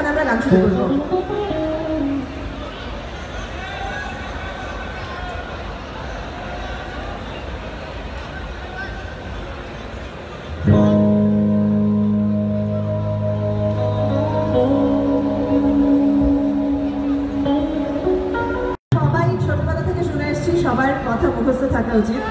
এখন আমরা গান শুরু করব। সবাই ছোটবেলা থেকে শুনে এসেছি, সবার কথা মুখস্থ থাকা উচিত।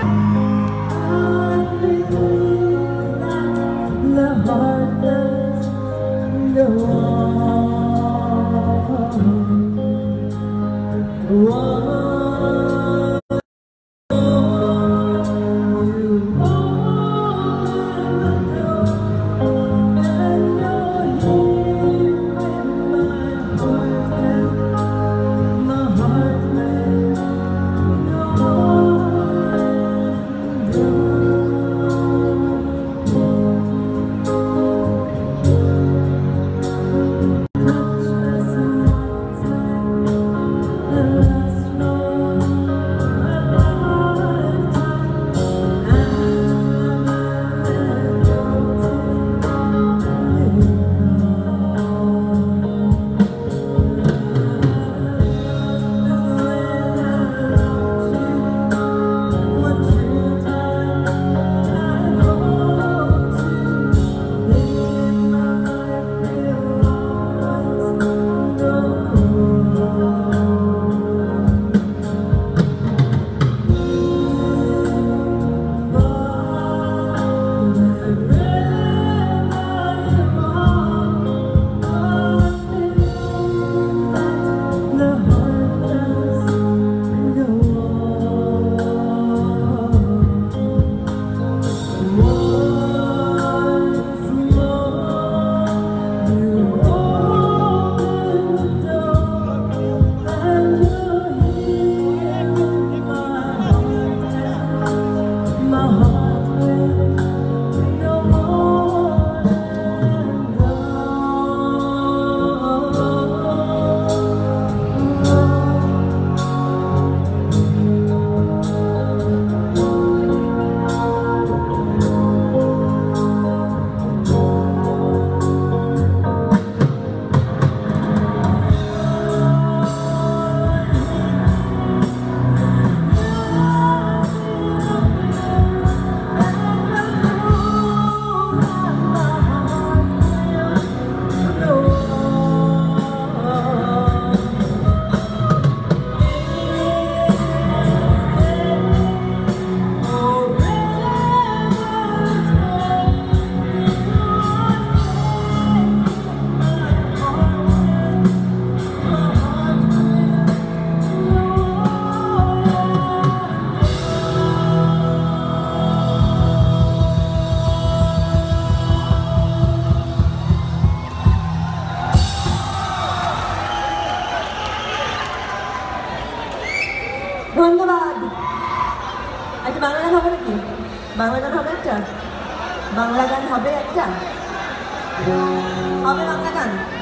ধন্যবাদ। একটা বাংলা গান হবে নাকি? বাংলা গান হবে একটা, বাংলা গান হবে একটা, হবে বাংলা গান।